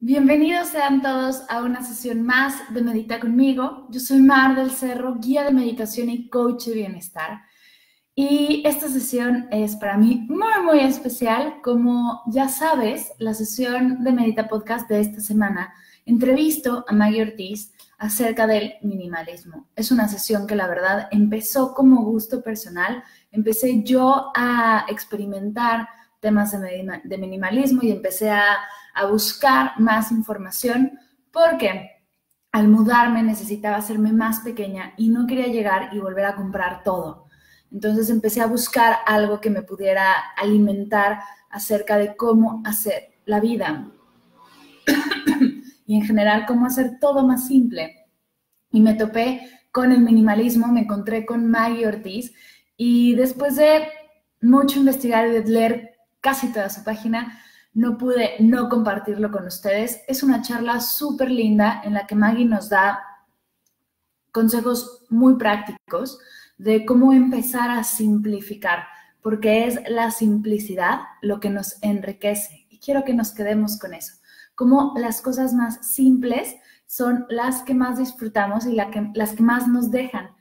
Bienvenidos sean todos a una sesión más de Medita Conmigo. Yo soy Mar del Cerro, guía de meditación y coach de bienestar. Y esta sesión es para mí muy, muy especial. Como ya sabes, la sesión de Medita Podcast de esta semana entrevisto a Magy Ortiz acerca del minimalismo. Es una sesión que la verdad empezó como gusto personal. Empecé yo a experimentar temas de minimalismo y empecé a buscar más información porque al mudarme necesitaba hacerme más pequeña y no quería llegar y volver a comprar todo. Entonces empecé a buscar algo que me pudiera alimentar acerca de cómo hacer la vida y en general cómo hacer todo más simple. Y me topé con el minimalismo, me encontré con Magy Ortiz y después de mucho investigar y de leer casi toda su página, no pude no compartirlo con ustedes. Es una charla súper linda en la que Magy nos da consejos muy prácticos de cómo empezar a simplificar, porque es la simplicidad lo que nos enriquece. Y quiero que nos quedemos con eso. Cómo las cosas más simples son las que más disfrutamos y las que más nos dejan.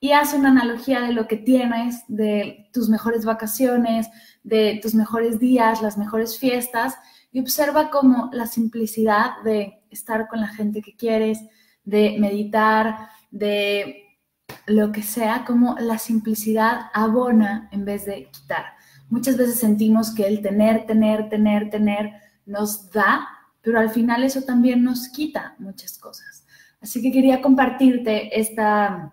Y haz una analogía de lo que tienes, de tus mejores vacaciones, de tus mejores días, las mejores fiestas, y observa cómo la simplicidad de estar con la gente que quieres, de meditar, de lo que sea, cómo la simplicidad abona en vez de quitar. Muchas veces sentimos que el tener nos da, pero al final eso también nos quita muchas cosas. Así que quería compartirte esta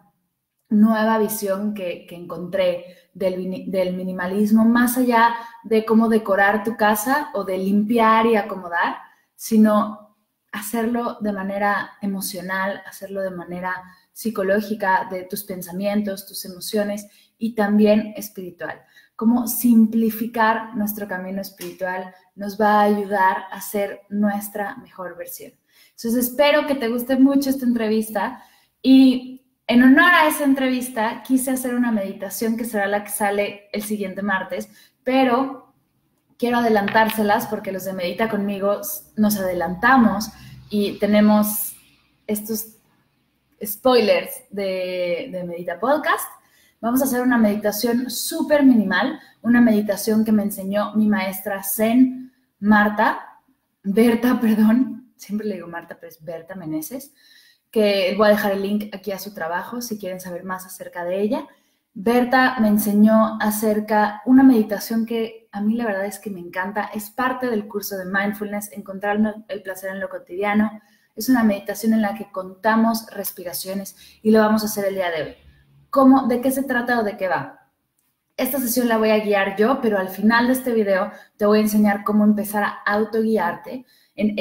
nueva visión que encontré del minimalismo, más allá de cómo decorar tu casa o de limpiar y acomodar, sino hacerlo de manera emocional, hacerlo de manera psicológica, de tus pensamientos, tus emociones y también espiritual. Cómo simplificar nuestro camino espiritual nos va a ayudar a ser nuestra mejor versión. Entonces, espero que te guste mucho esta entrevista y en honor a esa entrevista, quise hacer una meditación que será la que sale el siguiente martes, pero quiero adelantárselas porque los de Medita Conmigo nos adelantamos y tenemos estos spoilers de Medita Podcast. Vamos a hacer una meditación súper minimal, una meditación que me enseñó mi maestra Zen, Berta, siempre le digo Marta, pero es Berta Meneses, que voy a dejar el link aquí a su trabajo si quieren saber más acerca de ella. Berta me enseñó acerca una meditación que a mí la verdad es que me encanta. Es parte del curso de Mindfulness, encontrar el placer en lo cotidiano. Es una meditación en la que contamos respiraciones y lo vamos a hacer el día de hoy. ¿Cómo? ¿De qué se trata o de qué va? Esta sesión la voy a guiar yo, pero al final de este video te voy a enseñar cómo empezar a autoguiarte en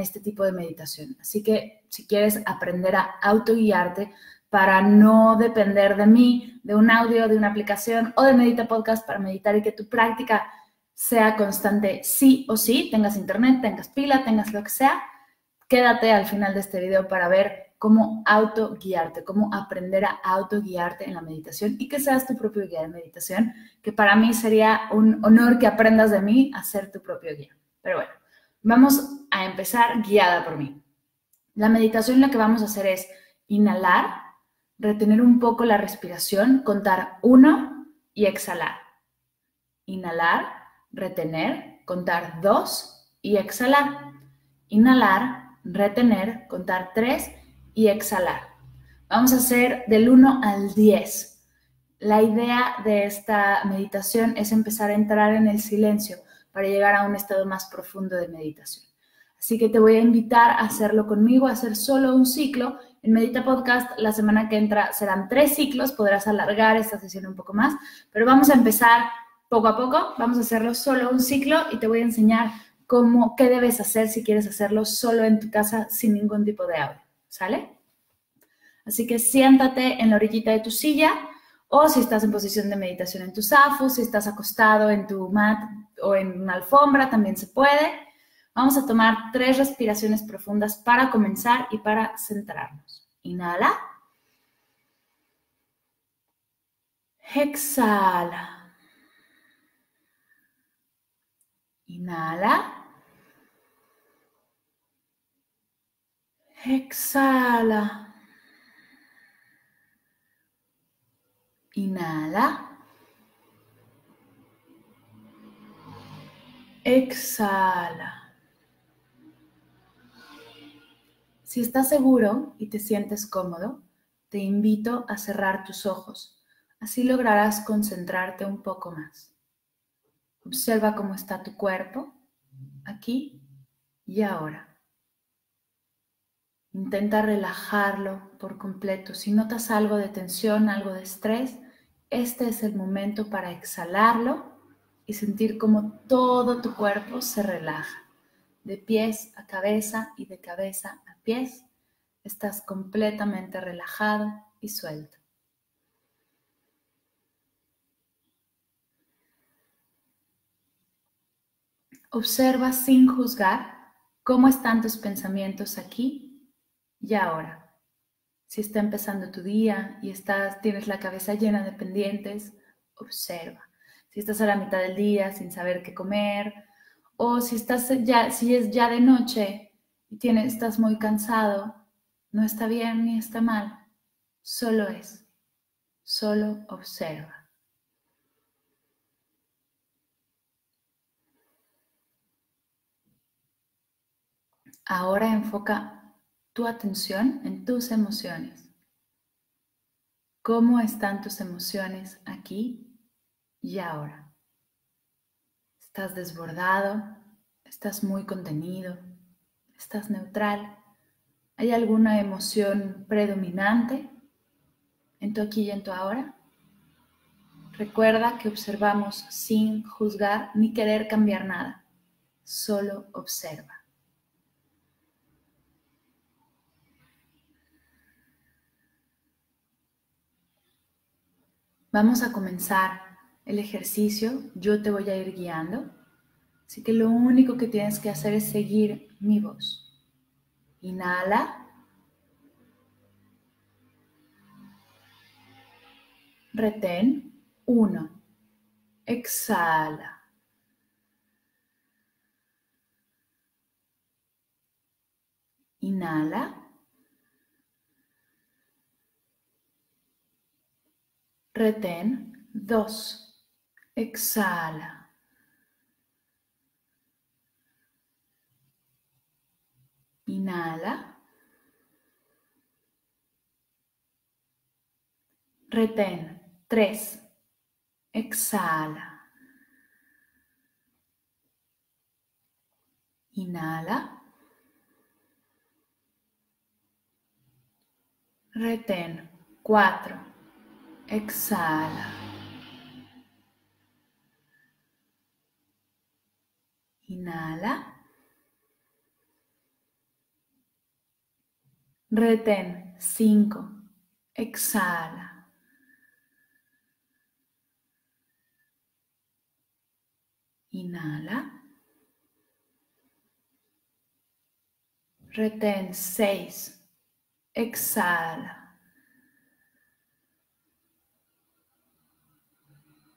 este tipo de meditación. Así que si quieres aprender a autoguiarte para no depender de mí, de un audio, de una aplicación o de Medita Podcast para meditar y que tu práctica sea constante sí o sí, tengas internet, tengas pila, tengas lo que sea, quédate al final de este video para ver cómo autoguiarte, cómo aprender a autoguiarte en la meditación y que seas tu propio guía de meditación, que para mí sería un honor que aprendas de mí a ser tu propio guía. Pero bueno, vamos a empezar guiada por mí. La meditación lo que vamos a hacer es inhalar, retener un poco la respiración, contar 1 y exhalar. Inhalar, retener, contar 2 y exhalar. Inhalar, retener, contar 3 y exhalar. Vamos a hacer del 1 al 10. La idea de esta meditación es empezar a entrar en el silencio para llegar a un estado más profundo de meditación. Así que te voy a invitar a hacerlo conmigo, a hacer solo un ciclo. En Medita Podcast la semana que entra serán 3 ciclos, podrás alargar esta sesión un poco más, pero vamos a empezar poco a poco, vamos a hacerlo solo un ciclo y te voy a enseñar qué debes hacer si quieres hacerlo solo en tu casa sin ningún tipo de audio, ¿sale? Así que siéntate en la orillita de tu silla o si estás en posición de meditación en tu zafu, si estás acostado en tu mat o en una alfombra, también se puede. Vamos a tomar 3 respiraciones profundas para comenzar y para centrarnos. Inhala. Exhala. Inhala. Exhala. Inhala. Exhala. Si estás seguro y te sientes cómodo, te invito a cerrar tus ojos. Así lograrás concentrarte un poco más. Observa cómo está tu cuerpo, aquí y ahora. Intenta relajarlo por completo. Si notas algo de tensión, algo de estrés, este es el momento para exhalarlo y sentir cómo todo tu cuerpo se relaja. De pies a cabeza y de cabeza a pies, estás completamente relajado y suelto. Observa sin juzgar cómo están tus pensamientos aquí y ahora. Si está empezando tu día y tienes la cabeza llena de pendientes, observa. Si estás a la mitad del día sin saber qué comer, o si es ya de noche y estás muy cansado, no está bien ni está mal. Solo es. Solo observa. Ahora enfoca tu atención en tus emociones. ¿Cómo están tus emociones aquí y ahora? ¿Estás desbordado? ¿Estás muy contenido? ¿Estás neutral? ¿Hay alguna emoción predominante en tu aquí y en tu ahora? Recuerda que observamos sin juzgar ni querer cambiar nada. Solo observa. Vamos a comenzar el ejercicio, yo te voy a ir guiando, así que lo único que tienes que hacer es seguir mi voz. Inhala. Retén. 1. Exhala. 1. Inhala. Retén. 2. Exhala. Inhala. Retén. 3. Exhala. Inhala. Retén. 4. Exhala. Inhala. Retén. 5. Exhala. Inhala. Retén. 6. Exhala.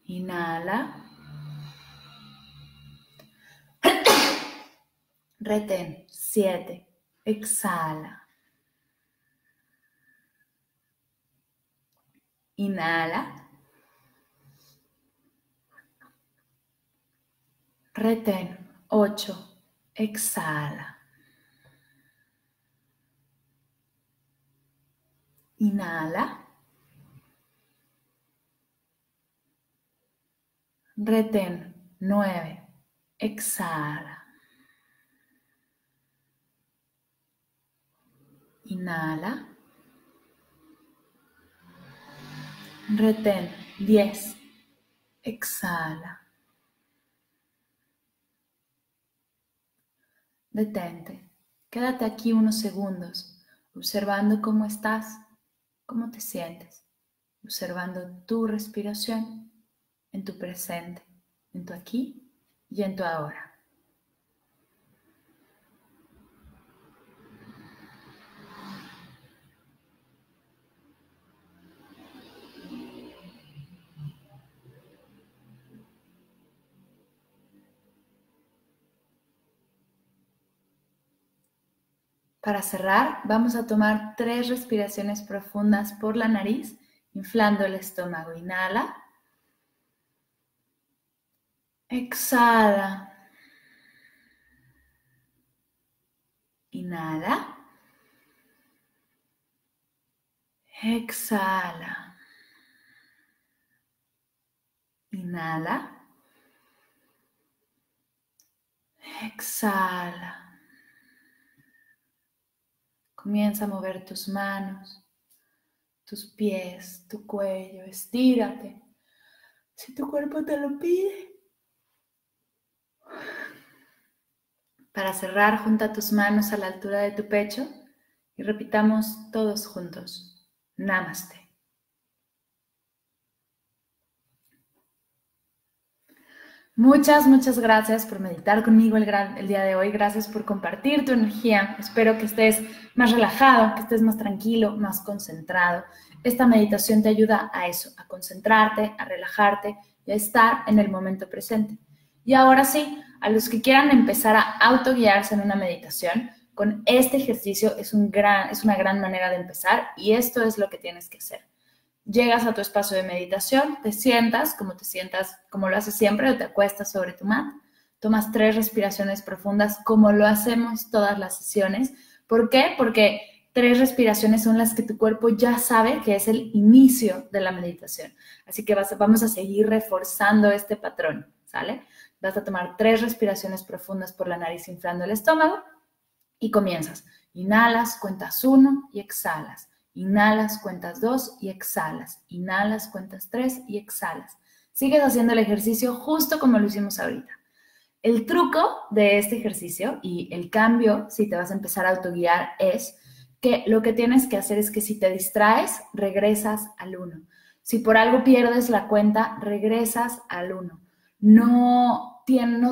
Inhala. Retén. 7. Exhala. Inhala. Retén. 8. Exhala. Inhala. Retén. 9. Exhala. Inhala. Retén. 10. Exhala. Detente. Quédate aquí unos segundos, observando cómo estás, cómo te sientes, observando tu respiración. En tu presente, en tu aquí y en tu ahora. Para cerrar, vamos a tomar 3 respiraciones profundas por la nariz, inflando el estómago. Inhala. Exhala. Inhala. Exhala. Inhala. Exhala. Comienza a mover tus manos, tus pies, tu cuello. Estírate. Si tu cuerpo te lo pide. Para cerrar, junta tus manos a la altura de tu pecho y repitamos todos juntos. Namasté. Muchas gracias por meditar conmigo el día de hoy. Gracias por compartir tu energía. Espero que estés más relajado, que estés más tranquilo, más concentrado. Esta meditación te ayuda a eso, a concentrarte, a relajarte y a estar en el momento presente. Y ahora sí, a los que quieran empezar a autoguiarse en una meditación, con este ejercicio es una gran manera de empezar y esto es lo que tienes que hacer. Llegas a tu espacio de meditación, te sientas como lo haces siempre o te acuestas sobre tu mat, tomas 3 respiraciones profundas como lo hacemos todas las sesiones. ¿Por qué? Porque 3 respiraciones son las que tu cuerpo ya sabe que es el inicio de la meditación. Así que vamos a seguir reforzando este patrón, ¿sale? Vas a tomar 3 respiraciones profundas por la nariz inflando el estómago y comienzas. Inhalas, cuentas 1 y exhalas. Inhalas, cuentas 2 y exhalas. Inhalas, cuentas 3 y exhalas. Sigues haciendo el ejercicio justo como lo hicimos ahorita. El truco de este ejercicio y el cambio si te vas a empezar a autoguiar es que lo que tienes que hacer es que si te distraes, regresas al 1. Si por algo pierdes la cuenta, regresas al 1.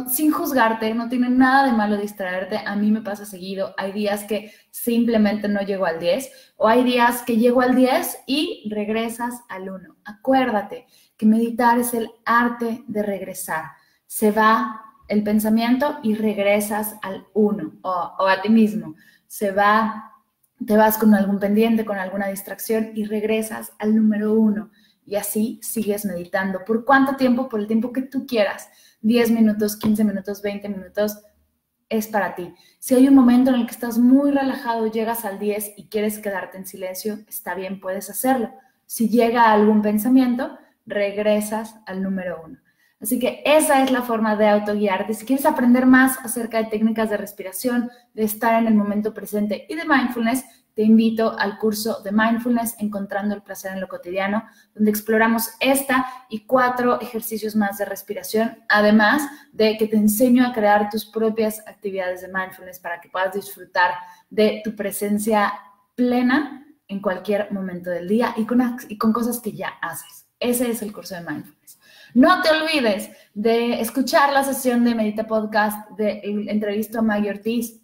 Sin juzgarte, no tiene nada de malo distraerte. A mí me pasa seguido. Hay días que simplemente no llego al 10 o hay días que llego al 10 y regresas al 1. Acuérdate que meditar es el arte de regresar. Se va el pensamiento y regresas al 1 o a ti mismo. Te vas con algún pendiente, con alguna distracción y regresas al número 1. Y así sigues meditando. ¿Por cuánto tiempo? Por el tiempo que tú quieras. 10 minutos, 15 minutos, 20 minutos, es para ti. Si hay un momento en el que estás muy relajado, llegas al 10 y quieres quedarte en silencio, está bien, puedes hacerlo. Si llega algún pensamiento, regresas al número 1. Así que esa es la forma de autoguiarte. Si quieres aprender más acerca de técnicas de respiración, de estar en el momento presente y de mindfulness, te invito al curso de Mindfulness, Encontrando el Placer en lo Cotidiano, donde exploramos esta y 4 ejercicios más de respiración, además de que te enseño a crear tus propias actividades de mindfulness para que puedas disfrutar de tu presencia plena en cualquier momento del día y con cosas que ya haces. Ese es el curso de Mindfulness. No te olvides de escuchar la sesión de Medita Podcast, de entrevista a Magy Ortiz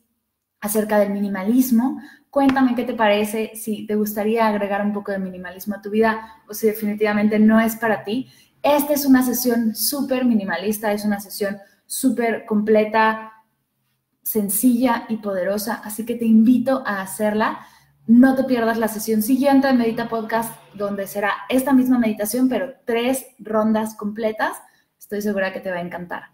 acerca del minimalismo. Cuéntame qué te parece, si te gustaría agregar un poco de minimalismo a tu vida o si definitivamente no es para ti. Esta es una sesión súper minimalista, es una sesión súper completa, sencilla y poderosa, así que te invito a hacerla. No te pierdas la sesión siguiente de Medita Podcast, donde será esta misma meditación, pero 3 rondas completas. Estoy segura que te va a encantar.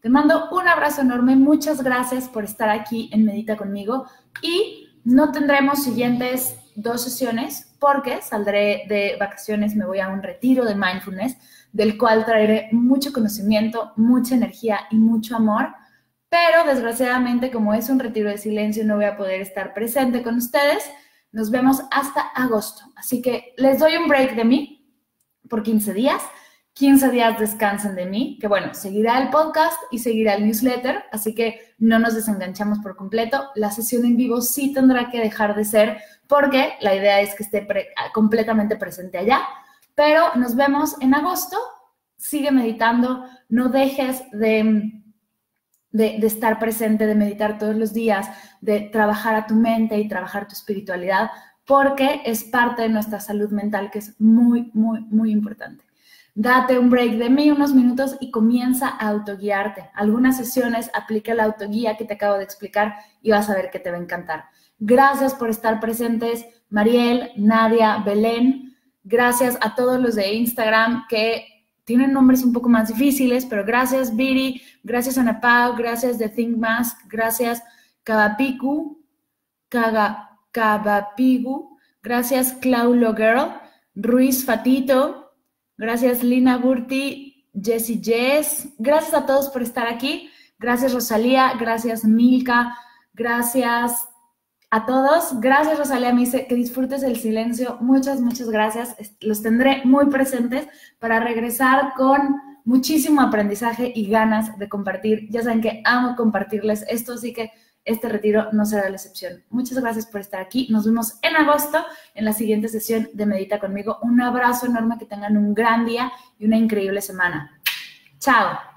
Te mando un abrazo enorme, muchas gracias por estar aquí en Medita Conmigo y no tendremos siguientes 2 sesiones porque saldré de vacaciones, me voy a un retiro de mindfulness del cual traeré mucho conocimiento, mucha energía y mucho amor, pero desgraciadamente como es un retiro de silencio no voy a poder estar presente con ustedes. Nos vemos hasta agosto, así que les doy un break de mí por 15 días. 15 días descansen de mí, que bueno, seguirá el podcast y seguirá el newsletter, así que no nos desenganchamos por completo. La sesión en vivo sí tendrá que dejar de ser porque la idea es que esté completamente presente allá, pero nos vemos en agosto. Sigue meditando, no dejes de estar presente, de meditar todos los días, de trabajar a tu mente y trabajar tu espiritualidad porque es parte de nuestra salud mental que es muy importante. Date un break de mí unos minutos y comienza a autoguiarte. Algunas sesiones aplica la autoguía que te acabo de explicar y vas a ver que te va a encantar. Gracias por estar presentes, Mariel, Nadia, Belén. Gracias a todos los de Instagram que tienen nombres un poco más difíciles, pero gracias, Viri, gracias, Ana Pau, gracias, The Think Mask, gracias, Cabapigu, gracias, Claulo Girl, Ruiz Fatito, gracias, Lina Burti, Jessie Jess, gracias a todos por estar aquí, gracias, Rosalía, gracias, Milka, gracias a todos, gracias, Rosalía, me dice que disfrutes el silencio, muchas gracias, los tendré muy presentes para regresar con muchísimo aprendizaje y ganas de compartir, ya saben que amo compartirles esto, así que este retiro no será la excepción. Muchas gracias por estar aquí, nos vemos en agosto en la siguiente sesión de Medita Conmigo, un abrazo enorme, que tengan un gran día y una increíble semana. Chao.